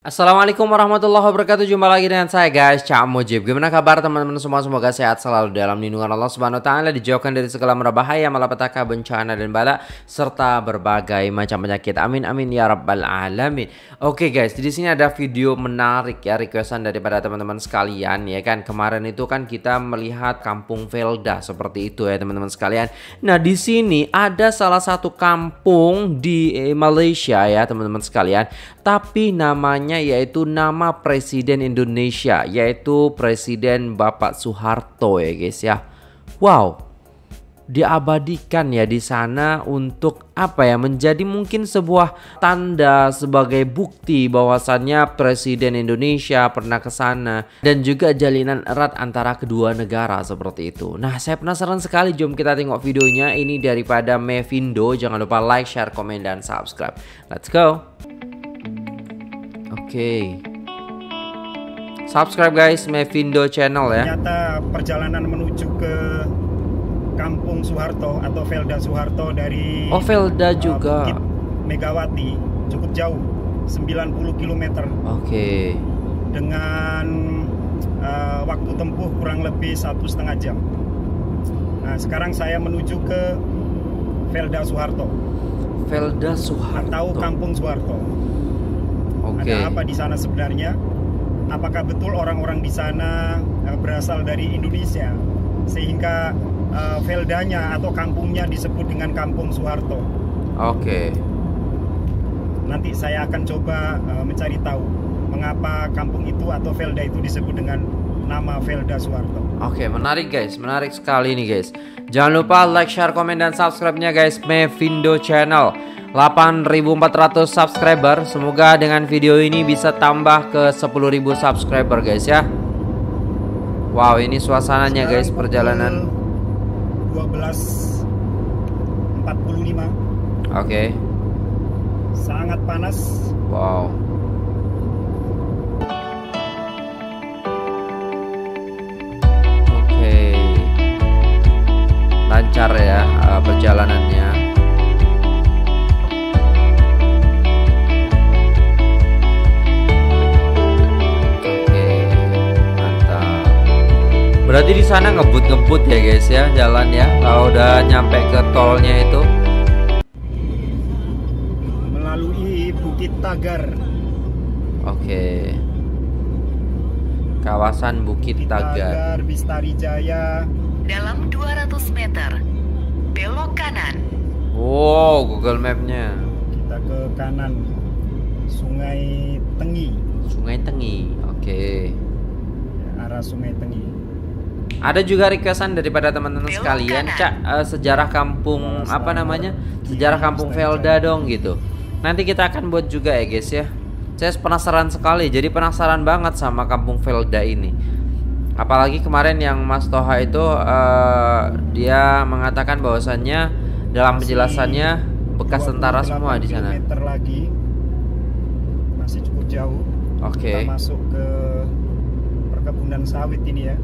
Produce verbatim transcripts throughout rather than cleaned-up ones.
Assalamualaikum warahmatullahi wabarakatuh. Jumpa lagi dengan saya guys, Cak Mojib. Gimana kabar teman-teman semua? Semoga sehat selalu dalam lindungan Allah Subhanahu wa taala, dijauhkan dari segala bahaya, malapetaka, bencana dan bala serta berbagai macam penyakit. Amin amin ya rabbal alamin. Oke guys, di sini ada video menarik ya, requestan daripada teman-teman sekalian ya kan. Kemarin itu kan kita melihat Kampung Felda seperti itu ya teman-teman sekalian. Nah, di sini ada salah satu kampung di Malaysia ya teman-teman sekalian, tapi namanya yaitu nama Presiden Indonesia, yaitu Presiden Bapak Soeharto ya guys ya. Wow, diabadikan ya di sana untuk apa ya, menjadi mungkin sebuah tanda sebagai bukti bahwasannya Presiden Indonesia pernah ke sana dan juga jalinan erat antara kedua negara seperti itu. Nah, saya penasaran sekali, jom kita tengok videonya. Ini daripada Mefindo. Jangan lupa like, share, komen dan subscribe. Let's go. Oke, okay. Subscribe guys, Mefindo channel ya. Ternyata perjalanan menuju ke Kampung Soeharto atau Felda Soeharto dari oh, Felda juga. Uh, Bukit Megawati cukup jauh, sembilan puluh kilometer. Oke. Okay. Dengan uh, waktu tempuh kurang lebih satu setengah jam. Nah, sekarang saya menuju ke Felda Soeharto. Felda Soeharto atau Kampung Soeharto. Okay. Ada apa di sana sebenarnya? Apakah betul orang-orang di sana berasal dari Indonesia sehingga uh, Feldanya atau kampungnya disebut dengan Kampung Soeharto? Oke. Okay. Nanti saya akan coba uh, mencari tahu mengapa kampung itu atau Felda itu disebut dengan nama Felda Soeharto. Oke, okay, menarik guys, menarik sekali nih guys. Jangan lupa like, share, komen dan subscribe-nya guys, Mefindo channel. delapan ribu empat ratus subscriber. Semoga dengan video ini bisa tambah ke sepuluh ribu subscriber guys ya. Wow, ini suasananya sekarang guys, perjalanan dua belas empat puluh lima. Oke, okay. Sangat panas. Wow. Oke, okay. Lancar ya perjalanannya. Berarti di sana ngebut-ngebut ya guys ya, jalan ya. Kalau udah nyampe ke tolnya itu melalui Bukit Tagar. Oke. Okay. Kawasan Bukit, Bukit Tagar, Tagar Bistari Jaya. Dalam dua ratus meter belok kanan. Wow, Google Map-nya. Kita ke kanan. Sungai Tengi. Sungai Tengi. Oke. Okay. Ya, arah Sungai Tengi. Ada juga requestan daripada teman-teman sekalian, Cak, uh, sejarah kampung apa namanya, sejarah kampung Felda dong gitu. Nanti kita akan buat juga ya guys ya. Saya penasaran sekali, jadi penasaran banget sama kampung Felda ini. Apalagi kemarin yang Mas Toha itu uh, dia mengatakan bahwasannya dalam penjelasannya bekas tentara semua di sana. Lagi masih cukup jauh. Oke. Okay. Kita masuk ke perkebunan sawit ini ya.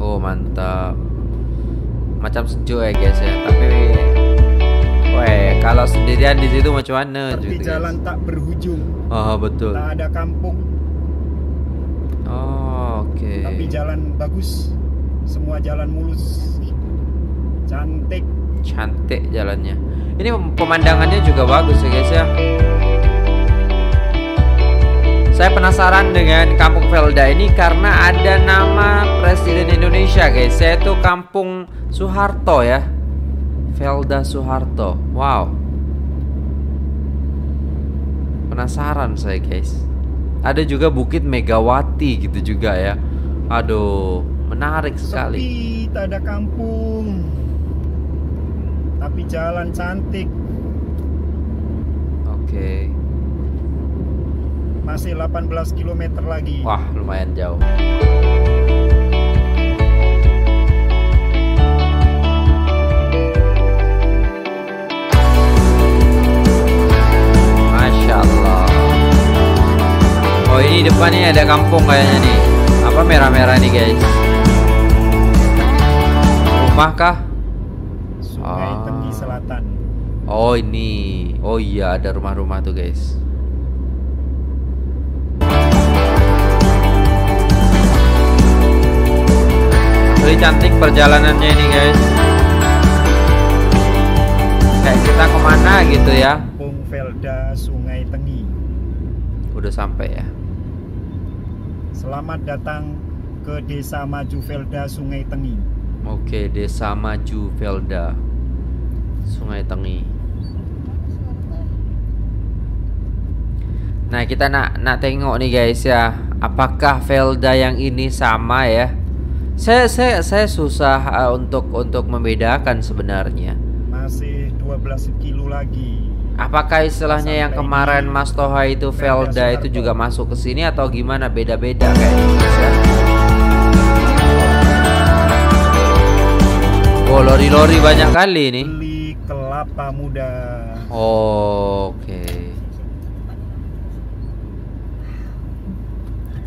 Oh mantap, macam sejuk ya guys ya. Tapi, weh kalau sendirian di situ macam mana? Seperti jalan guys, tak berhujung. Oh betul. Tak ada kampung. Oh oke. Okay. Tapi jalan bagus, semua jalan mulus, cantik. Cantik jalannya. Ini pemandangannya juga bagus ya guys ya. Saya penasaran dengan Kampung Felda ini karena ada nama Presiden Indonesia guys, yaitu Kampung Soeharto ya, Felda Soeharto. Wow, penasaran saya guys. Ada juga Bukit Megawati gitu juga ya. Aduh, menarik sekali. Sepi, tak ada kampung, tapi jalan cantik. Oke. Okay. Masih delapan belas kilometer lagi. Wah, lumayan jauh. Masya Allah. Oh, ini depannya ada kampung kayaknya nih. Apa merah-merah nih guys? Rumah kah? Sungai Tengi Selatan. Oh ini. Oh iya, ada rumah-rumah tuh guys. Gurih cantik perjalanannya ini guys. Kayak kita kemana gitu ya. Kampung Felda Sungai Tengi. Udah sampai ya. Selamat datang ke Desa Maju Felda Sungai Tengi. Oke, Desa Maju Felda Sungai Tengi. Nah, kita nak nak tengok nih guys ya, apakah Felda yang ini sama ya? Saya saya saya susah uh, untuk untuk membedakan sebenarnya. Masih dua belas kilo lagi. Apakah istilahnya sampai yang kemarin Mas Toha itu Felda, Felda itu juga masuk ke sini atau gimana, beda-beda kayaknya ya? Oh, lori-lori banyak kali nih. Beli kelapa muda. Oh, oke. Okay.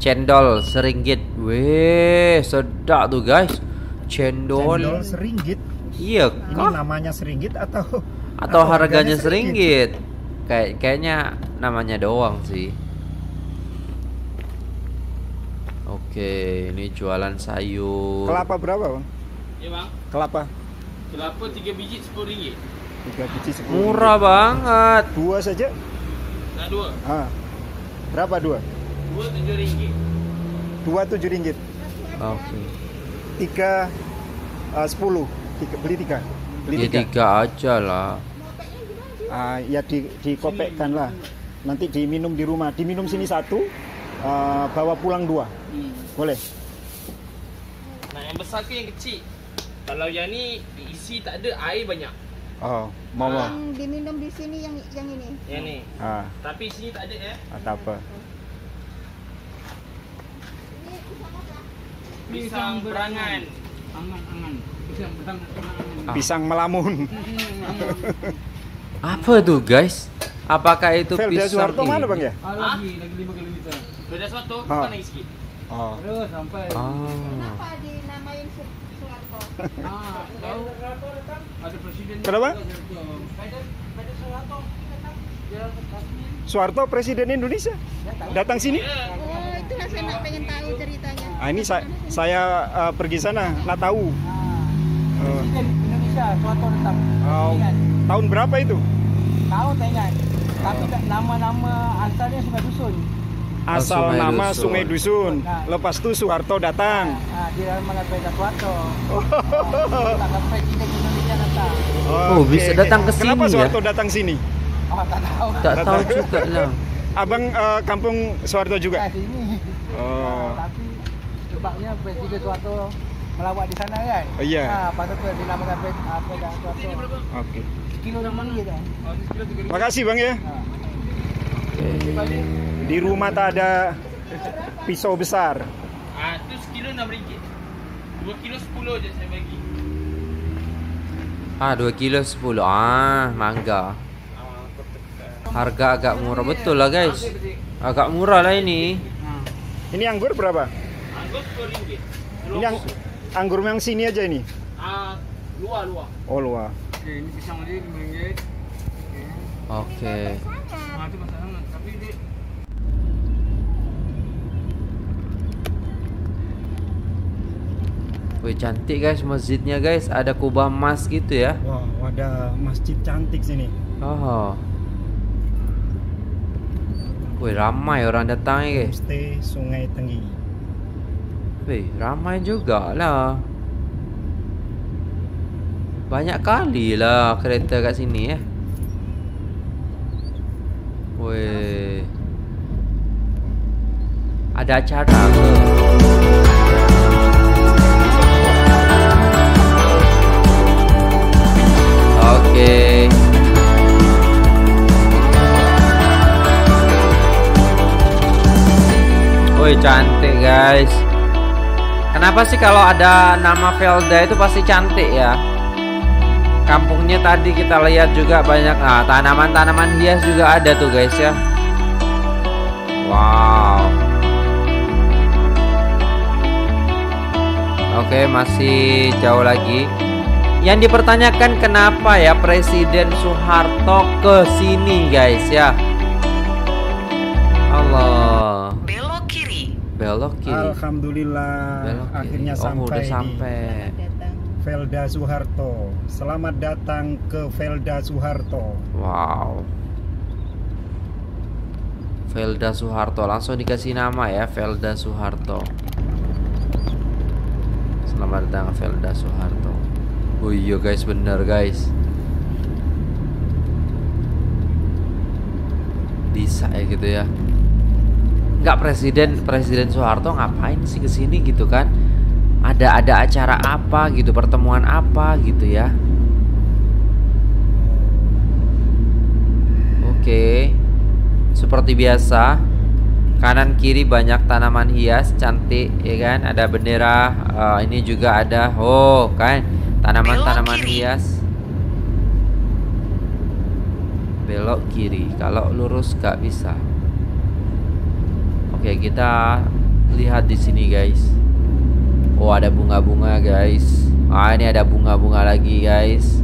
Cendol seringgit. Weh, sedap tuh guys. Cendol, Cendol seringgit. Iya, ini kok namanya seringgit atau atau harganya, harganya seringgit? Kayak kayaknya namanya doang sih. Oke, ini jualan sayur. Kelapa berapa, Bang? Iya, Bang. Kelapa. Kelapa tiga biji sepuluh ringgit. tiga biji sepuluh. Murah banget. Dua saja? Nah, dua. Ah. Berapa dua? dua tujuh ringgit. dua tujuh ringgit. Oke. tiga sepuluh. Tiga, beli tiga, beli ya, tiga. tiga aja lah. Uh, ya di dikopekkan lah. Nanti diminum di rumah. Diminum sini satu, uh, bawa pulang dua. Hmm. Boleh. Nah, yang besar ke yang kecil? Kalau yang ni diisi tak ada air banyak. Oh, mau. Yang diminum di sini yang yang ini. Yang ni. Ah. Tapi sini tak ada ya? Ah, tak apa. Pisang berangan. Angan-angan. Pisang melamun. Apa tuh guys? Apakah itu Felda pisang Soeharto mana bang ya? Ah, lagi lagi lima kali kita. Felda Soeharto bukan lagi sikit. Oh. Terus sampai. Kenapa dinamain Soeharto? Ah, tahu. Ada presiden. Kenapa? Felda Soeharto datang. Soeharto presiden Indonesia. Datang sini? Oh, itu lah saya nak pengen tahu ceritanya. Ah, ini saya saya uh, pergi sana, nak tahu. Uh. Indonesia Soeharto datang. Oh. Tahun berapa itu? Tahun tak ingat. Tapi nama-nama asalnya Sungai Dusun. Asal Sungai nama Dusun. Sungai Dusun. Nah. Lepas tu Soeharto datang. Nah, dia malah beda Soeharto. Oh. Nah, presiden Indonesia datang. Oh, okay. Bisa datang ke sini. Kenapa Soeharto ya? Datang sini? Oh, tak tahu. Tak tahu juga lah. Abang uh, kampung Soeharto juga. Nah, sini. Oh. Nah, tapi sebabnya presiden Soeharto melawat di sana kan? Oh, iya. Nah, patut tu dinamakan apa dah Soeharto. Okey. Kilo yang mana dia dah? Terima kasih bang ya. Nah. Okay. Di rumah tak ada pisau besar. Ah, tu sekilo enam ringgit. dua kilo sepuluh je saya bagi. Ah, dua kilo sepuluh. Ah, mangga. Harga agak murah betul lah guys. Agak murah lah ini. Ini anggur berapa? Anggur sepuluh ringgit. Ini ang anggur yang sini aja ini? Ah, luar luar. Oh, luar. Oke, ini pisang aja lima ringgit. Oke. Wih, cantik guys masjidnya guys, ada kubah emas gitu ya. Wah, wow, ada masjid cantik sini. Oh. Wih, ramai orang datang ya guys. Stay Sungai Tengi. Wih, ramai juga lah. Banyak kali lah kereta kat sini ya. Weh, ada acara ke? Okey. Weh, cantik guys. Kenapa sih kalau ada nama Felda itu pasti cantik ya? Kampungnya tadi kita lihat juga banyak tanaman-tanaman, nah, hias juga ada tuh guys ya. Wow. Oke, masih jauh lagi. Yang dipertanyakan kenapa ya Presiden Soeharto ke sini guys ya. Allah. Belok kiri. belok kiri. Alhamdulillah, belok kiri. Akhirnya oh, sampai, udah sampai di Felda Soeharto. Selamat datang ke Felda Soeharto. Wow. Felda Soeharto, langsung dikasih nama ya, Felda Soeharto. Selamat datang Felda Soeharto. Oh iya guys, bener guys. Bisa ya gitu ya. Enggak, presiden presiden Soeharto ngapain sih kesini gitu kan? Ada ada acara apa gitu, pertemuan apa gitu ya? Oke, seperti biasa kanan kiri banyak tanaman hias cantik ya kan? Ada bendera, uh, ini juga ada, oh kan? Tanaman-tanaman hias. Belok kiri, kalau lurus gak bisa. Oke, kita lihat di sini guys. Oh, ada bunga-bunga guys. Ah, ini ada bunga-bunga lagi guys.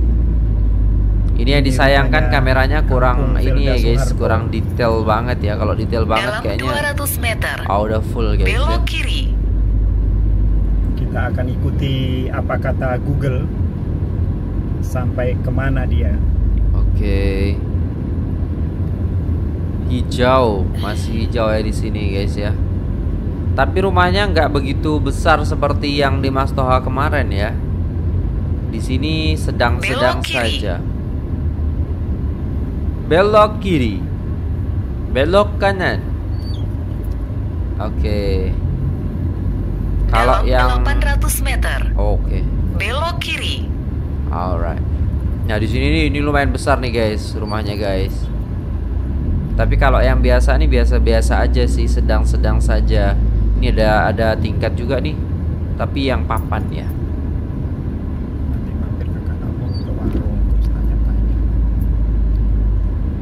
Ini yang disayangkan kameranya kurang ini ya guys, kurang detail banget ya. Kalau detail banget kayaknya dua ratus meter. Oh, udah full guys. Belok kiri. Kita akan ikuti apa kata Google sampai kemana dia. Oke. Hijau, masih hijau ya di sini guys ya. Tapi rumahnya nggak begitu besar seperti yang di Mas Toha kemarin ya. Di sini sedang-sedang saja. Belok kiri, belok kanan. Oke. Okay. Kalau yang delapan ratus meter. Oh, oke. Okay. Belok kiri. Alright. Nah di sini nih, ini lumayan besar nih guys rumahnya guys. Tapi kalau yang biasa nih biasa-biasa aja sih, sedang-sedang saja. Ini ada ada tingkat juga nih, tapi yang papan ya.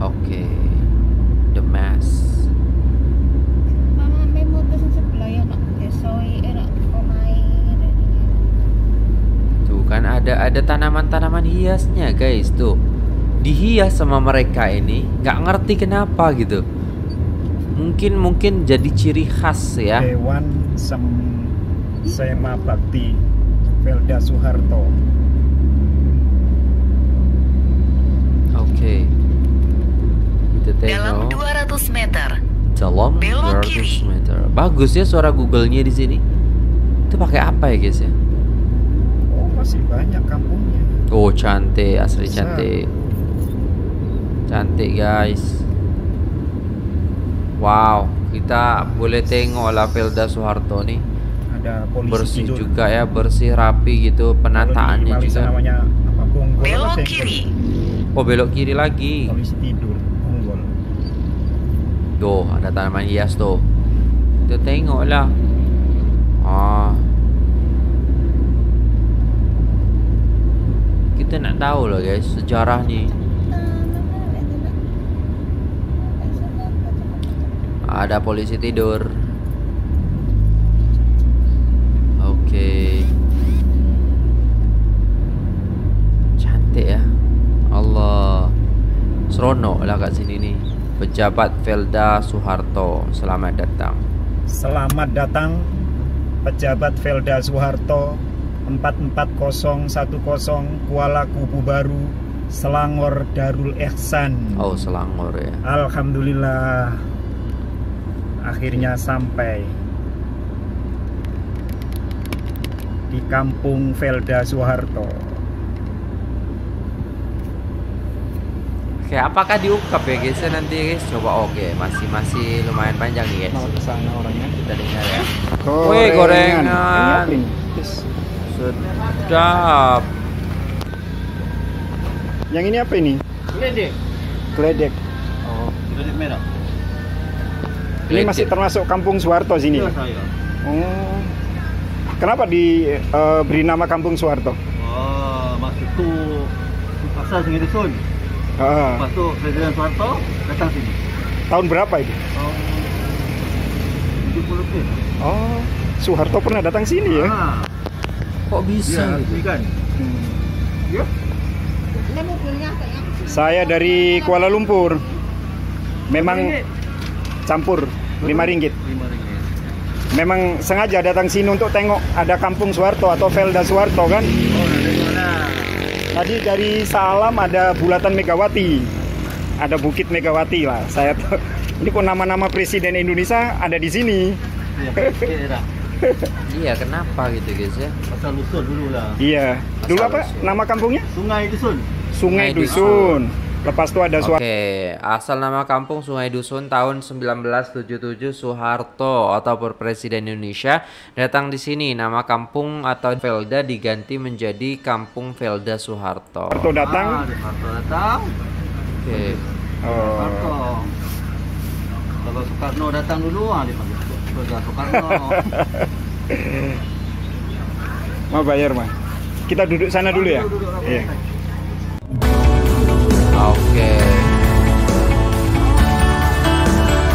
Oke, okay. The Mass. Tuh kan ada ada tanaman-tanaman hiasnya guys tuh. Dihias sama mereka ini, nggak ngerti kenapa gitu. Mungkin mungkin jadi ciri khas ya. Dewan Sem Sema Bakti Felda Soeharto. Oke. Okay. Dalam dua ratus meter. Dalam dua ratus meter. Bagus ya suara Google-nya di sini. Itu pakai apa ya guys ya? Oh, masih banyak kampungnya. Oh, cantik, asli cantik. Cantik guys. Wow, kita boleh tengok lah Felda Soeharto nih. Ada polisi bersih tidur juga ya, bersih rapi gitu penataannya juga. Namanya, belok kiri. Oh, belok kiri lagi. Polisi tidur, unggul. Tuh, ada tanaman hias tuh. Kita tengok lah. Ah. Kita nak tahu lah guys sejarah nih. Ada polisi tidur. Oke. Okay. Cantik ya. Allah. Seronok lah kat sini nih. Pejabat Felda Soeharto, selamat datang. Selamat datang pejabat Felda Soeharto empat empat nol satu nol Kuala Kubu Baru, Selangor Darul Ehsan. Oh, Selangor ya. Alhamdulillah. Akhirnya sampai di Kampung Felda Soeharto. Oke, apakah diungkap ya guys nanti guys? Coba oke, masih masih lumayan panjang nih guys. Mau ke sana orangnya, kita dengar ya. Woi, gorengan. Sedap. Yang ini apa ini? Kledek. Kledek. Oh, kledek merah. Ini masih termasuk Kampung Soeharto sini. Ya, oh. Kenapa diberi uh, nama Kampung Soeharto? Oh, maksud itu pasal Sungai Dusun. Heeh. Ah. Masuk Presiden Soeharto datang sini. Tahun berapa itu? Oh. tujuh puluh. Oh, Soeharto pernah datang sini ya? Ah. Kok bisa ya, kan? Hmm. Ya. Saya dari Kuala Lumpur. Memang campur lima ringgit. lima ringgit. memang sengaja datang sini untuk tengok ada Kampung Soeharto atau Felda Soeharto kan? Oh, dari mana? Tadi dari Salam ada Bulatan Megawati, ada Bukit Megawati lah. Saya tuh, ini kok nama-nama presiden Indonesia ada di sini. Iya, iya kenapa gitu guys ya? Asal usul dulu lah. Iya. Dulu apa nama kampungnya? Sungai Dusun. Sungai Dusun. Oh. Lepas itu ada Soeharto. Oke, asal nama kampung Sungai Dusun tahun seribu sembilan ratus tujuh puluh tujuh Soeharto atau Presiden Indonesia datang di sini. Nama kampung atau Felda diganti menjadi Kampung Felda Soeharto. Soeharto datang. Ah, Soeharto datang. Oke. Oh. Soeharto. Kalau Soekarno datang dulu, ah dipanggil Felda Soekarno. Mau bayar, Mas. Kita duduk sana dulu ya. Iya. Oke,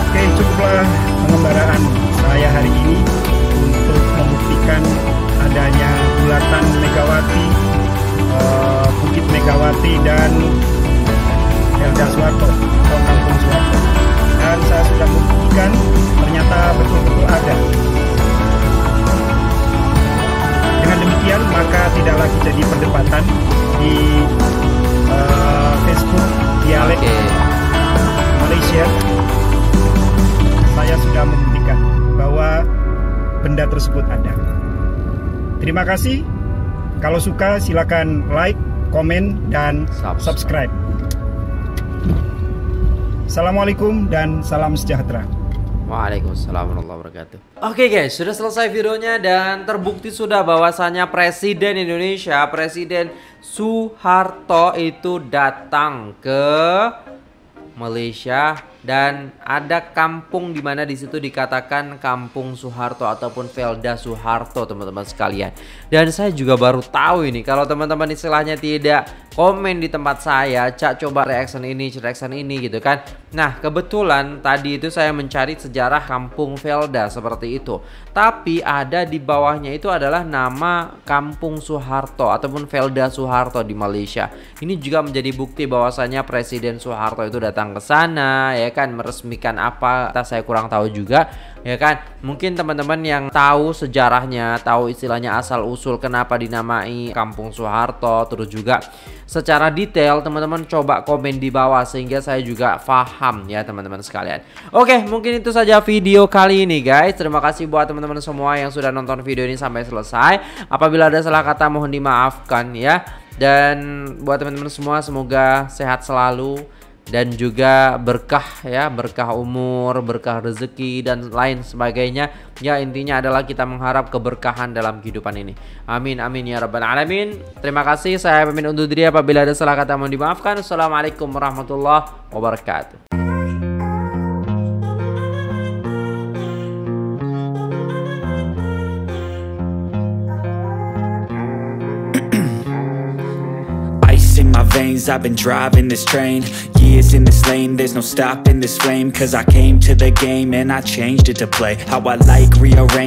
oke cukuplah pengembaraan saya hari ini untuk membuktikan adanya Bulatan Megawati, uh, Bukit Megawati dan Felda Soeharto atau Kampung Soeharto. Dan saya sudah membuktikan ternyata betul-betul ada. Dengan demikian maka tidak lagi jadi perdebatan di Uh, Facebook dialek okay. Malaysia. Saya sudah membuktikan bahwa benda tersebut ada. Terima kasih. Kalau suka silakan like, komen, dan subscribe. subscribe. Assalamualaikum dan salam sejahtera. Waalaikumsalam warahmatullahi wabarakatuh. Oke okay guys, sudah selesai videonya dan terbukti sudah bahwasannya Presiden Indonesia, Presiden Soeharto itu datang ke Malaysia dan ada kampung di mana di situ dikatakan Kampung Soeharto ataupun Felda Soeharto teman-teman sekalian. Dan saya juga baru tahu ini, kalau teman-teman istilahnya tidak komen di tempat saya, Cak coba reaction ini, reaction ini gitu kan. Nah kebetulan tadi itu saya mencari sejarah Kampung Felda seperti itu, tapi ada di bawahnya itu adalah nama Kampung Soeharto ataupun Felda Soeharto di Malaysia. Ini juga menjadi bukti bahwasanya Presiden Soeharto itu datang ke sana ya kan, meresmikan apa entah saya kurang tahu juga ya kan. Mungkin teman-teman yang tahu sejarahnya, tahu istilahnya asal usul kenapa dinamai Kampung Soeharto, terus juga secara detail teman-teman coba komen di bawah sehingga saya juga paham ya teman-teman sekalian. Oke, mungkin itu saja video kali ini guys. Terima kasih buat teman-teman semua yang sudah nonton video ini sampai selesai. Apabila ada salah kata mohon dimaafkan ya. Dan buat teman-teman semua semoga sehat selalu dan juga berkah ya, berkah umur, berkah rezeki dan lain sebagainya. Ya intinya adalah kita mengharap keberkahan dalam kehidupan ini. Amin amin ya rabbal alamin. Terima kasih, saya pamit undur diri, apabila ada salah kata mohon dimaafkan. Assalamualaikum warahmatullahi wabarakatuh. I've been driving this train, years in this lane, there's no stopping this flame, cause I came to the game and I changed it to play how I like, rearrange.